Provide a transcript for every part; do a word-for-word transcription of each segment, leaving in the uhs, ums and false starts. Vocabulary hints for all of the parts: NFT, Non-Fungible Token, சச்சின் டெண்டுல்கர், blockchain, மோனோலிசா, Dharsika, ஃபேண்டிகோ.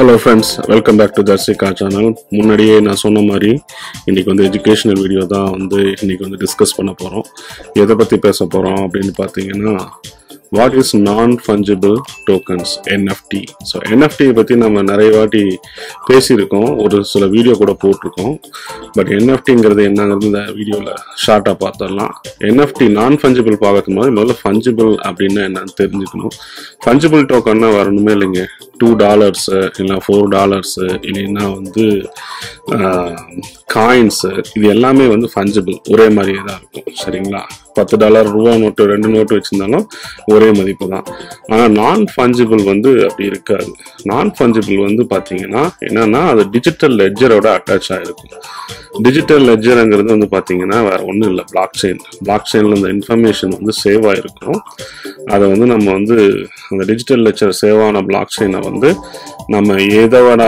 Hello friends, welcome back to Dharsika channel. முன்னடியே நான் சொன்ன மாதிரி இன்னைக்கு வந்து எஜுகேஷனல் வீடியோ தான் வந்து இன்னைக்கு வந்து டிஸ்கஸ் பண்ண போறோம். எதை பத்தி பேச போறோம் அப்படினு பாத்தீங்கன்னா what is non fungible tokens N F T. So N F T பத்தி நாம நிறைய வாட்டி பேசி இருக்கோம், ஒரு சில வீடியோ கூட போட்டுருக்கோம். பட் N F T ங்கிறது என்னங்கிறது இந்த வீடியோல ஷார்ட்டா பார்த்தறலாம். N F T non fungible பாக்கறது மாதிரி முதல்ல fungible அப்படினா என்னன்னு தெரிஞ்சுக்கணும். fungible tokenனா வரணுமே இல்லைங்க two dollars இல்ல four dollars இல்லனா வந்து காயின்ஸ் இது எல்லாமே வந்து fungible ஒரே மாதிரியே தான் இருக்கும். சரிங்களா? ten டாலர் ரூபா நோட்டு ரெண்டு நோட்டு வெச்சிருந்தாலும் ஒரே மதிப்பு தான். ஆனா நான் ஃபஞ்சிபிள் வந்து அப்படி இருக்காது. நான் ஃபஞ்சிபிள் வந்து பாத்தீங்கன்னா என்னன்னா அது டிஜிட்டல் லெட்ஜரோட அட்டாச் ஆயிருக்கும். டிஜிட்டல் லெட்ஜர்ங்கிறது வந்து பாத்தீங்கன்னா வேற ஒன்றும் இல்லை, பிளாக் செயின். பிளாக் செயின்ல அந்த இன்ஃபர்மேஷன் வந்து சேவ் ஆயிருக்கும். அதை வந்து நம்ம வந்து அந்த டிஜிட்டல் லெட்ஜர் சேவ் ஆன பிளாக் செயினை வந்து நம்ம எதோட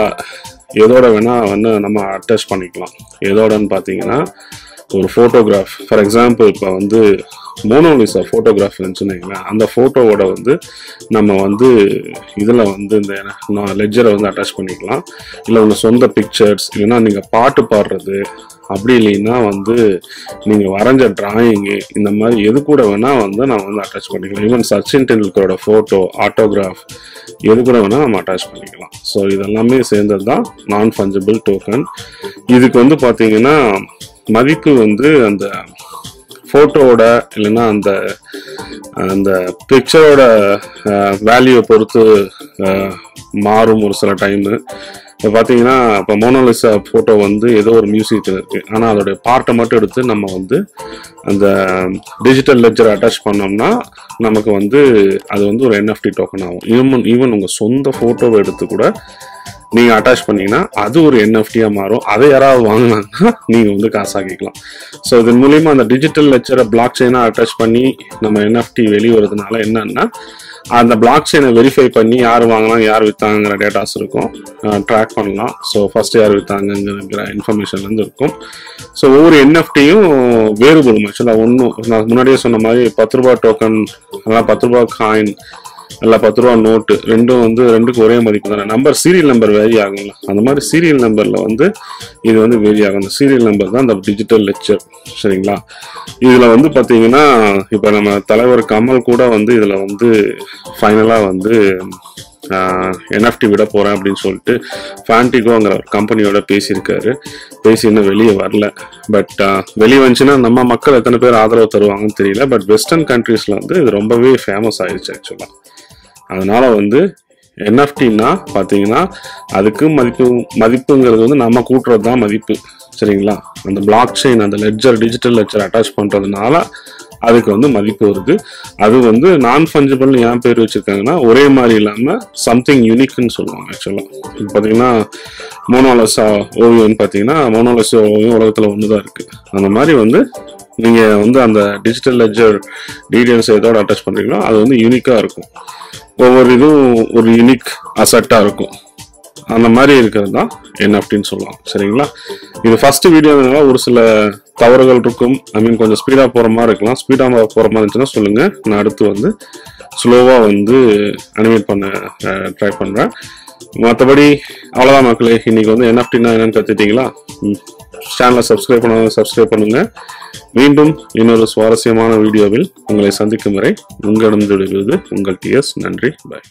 எதோட வேணா வந்து நம்ம அட்டாச் பண்ணிக்கலாம். எதோடன்னு பாத்தீங்கன்னா ஒரு ஃபோட்டோகிராஃப், ஃபார் எக்ஸாம்பிள் இப்போ வந்து மோனோலிசா ஃபோட்டோகிராஃப் இருந்துச்சுன்னு வைங்களேன், அந்த ஃபோட்டோவோட வந்து நம்ம வந்து இதில் வந்து இந்த லெட்ஜரை வந்து அட்டாச் பண்ணிக்கலாம். இல்லை உங்கள் சொந்த பிக்சர்ஸ், இல்லைன்னா நீங்கள் பாட்டு பாடுறது, அப்படி இல்லைன்னா வந்து நீங்கள் வரைஞ்ச டிராயிங்கு, இந்த மாதிரி எது கூட வேணால் வந்து நம்ம வந்து அட்டாச் பண்ணிக்கலாம். ஈவன் சச்சின் டெண்டுல்கரோட ஃபோட்டோ, ஆட்டோகிராஃப், எது கூட வேணால் நம்ம அட்டாச் பண்ணிக்கலாம். ஸோ இதெல்லாமே சேர்ந்தது தான் நான் ஃபஞ்சிபிள் டோக்கன். இதுக்கு வந்து பார்த்தீங்கன்னா மதிப்பு வந்து அந்த ஃபோட்டோவோட இல்லைன்னா அந்த அந்த பிக்சரோட வேல்யூவை பொறுத்து மாறும் ஒரு சில டைமு. இப்போ பார்த்தீங்கன்னா இப்போ மோனோலிசா ஃபோட்டோ வந்து ஏதோ ஒரு மியூசியத்தில் இருக்குது, ஆனால் அதோடைய பார்ட்டை மட்டும் எடுத்து நம்ம வந்து அந்த டிஜிட்டல் லெட்ஜரை அட்டாச் பண்ணோம்னா நமக்கு வந்து அது வந்து ஒரு N F T டோக்கன் ஆகும். ஈவன் ஈவன் உங்கள் சொந்த ஃபோட்டோவை எடுத்து கூட நீங்கள் அட்டாச் பண்ணிங்கன்னா அது ஒரு N F T-யாக மாறும். அதை யாராவது வாங்கினாங்கன்னா நீங்கள் வந்து காசாக்கிக்கலாம். ஸோ இதன் மூலிமா அந்த டிஜிட்டல் லெட்ஜரை பிளாக் செயினாக அட்டாச் பண்ணி நம்ம N F T வெளிவரதுனால என்னன்னா அந்த பிளாக் செயினை வெரிஃபை பண்ணி யார் வாங்கலாம் யார் விற்றாங்கிற டேட்டாஸ் இருக்கும், ட்ராக் பண்ணலாம். ஸோ ஃபர்ஸ்ட் யார் விற்றாங்கிற இன்ஃபர்மேஷன்லேருந்து இருக்கும். ஸோ ஒவ்வொரு N F T-யும் வேறுபடும். ஆக்சுவலாக ஒன்றும் நான் முன்னாடியே சொன்ன மாதிரி பத்து ரூபா டோக்கன், அதான் பத்து ரூபா காயின், இல்லை பத்து ரூபா நோட்டு, ரெண்டும் வந்து ரெண்டுக்கும் ஒரே மதிப்பு தானே. நம்பர் சீரியல் நம்பர் வேரி ஆகுங்களா, அந்த மாதிரி சீரியல் நம்பரில் வந்து இது வந்து வேரி ஆகும். அந்த சீரியல் நம்பர் தான் அந்த டிஜிட்டல் லெட்ஜர். சரிங்களா? இதில் வந்து பார்த்தீங்கன்னா இப்போ நம்ம தலைவர் கமல் கூட வந்து இதில் வந்து ஃபைனலாக வந்து N F T விட போகிறேன் அப்படின்னு சொல்லிட்டு ஃபேண்டிகோங்கிற ஒரு கம்பெனியோட பேசியிருக்காரு. பேசி இன்னும் வெளியே வரல. பட் வெளியே வந்துச்சுன்னா நம்ம மக்கள் எத்தனை பேர் ஆதரவு தருவாங்கன்னு தெரியல. பட் வெஸ்டர்ன் கண்ட்ரீஸில் வந்து இது ரொம்பவே ஃபேமஸ் ஆயிடுச்சு ஆக்சுவலாக. அதனால வந்து N F T-னா பார்த்தீங்கன்னா அதுக்கு மதிப்பு மதிப்புங்கிறது வந்து நம்ம கூட்டுறது தான் மதிப்பு. சரிங்களா? அந்த பிளாக் செயின் அந்த லெட்ஜர் டிஜிட்டல் லெட்ஜர் அட்டாச் பண்ணுறதுனால அதுக்கு வந்து மதிப்பு வருது. அது வந்து நான் ஃபஞ்சிபிள்னு ஏன் பேர் வச்சுருக்காங்கன்னா ஒரே மாதிரி இல்லாமல் சம்திங் யூனிக்னு சொல்லுவாங்க. ஆக்சுவலாக இப்போ பார்த்தீங்கன்னா மோனோலிசா ஓவியம்னு பார்த்தீங்கன்னா மோனோலிசா ஓவியம் உலகத்தில் ஒன்று தான் இருக்குது. அந்த மாதிரி வந்து நீங்கள் வந்து அந்த டிஜிட்டல் லெட்ஜர் டீடைல்ஸ் எதோட அட்டாச் பண்ணுறீங்களோ அது வந்து யூனிக்காக இருக்கும். ஒவ்வொரு இதுவும் ஒரு யூனிக் அசட்டாக இருக்கும். அந்த மாதிரி இருக்கிறது தான் N F T-ன்னு சொல்லலாம். சரிங்களா? இது ஃபர்ஸ்ட் வீடியோனால ஒரு சில தவறுகள் இருக்கும். ஐ மீன் கொஞ்சம் ஸ்பீடாக போகிற மாதிரி இருக்கலாம். ஸ்பீடாக போகிற மாதிரி இருந்துச்சுன்னா சொல்லுங்கள், நான் அடுத்து வந்து ஸ்லோவாக வந்து அனிமேட் பண்ண ட்ரை பண்ணுறேன். மற்றபடி அவ்வளோதான் மக்களே. இன்றைக்கி வந்து N F T-னா என்னென்னு கற்றுட்டிங்களா? சேனலை சப்ஸ்கிரைப் பண்ண சப்ஸ்கிரைப் பண்ணுங்கள். மீண்டும் இன்னொரு சுவாரஸ்யமான வீடியோவில் உங்களை சந்திக்கும் வரை உங்களிடம் விடுவது உங்கள் T S. நன்றி. பாய்.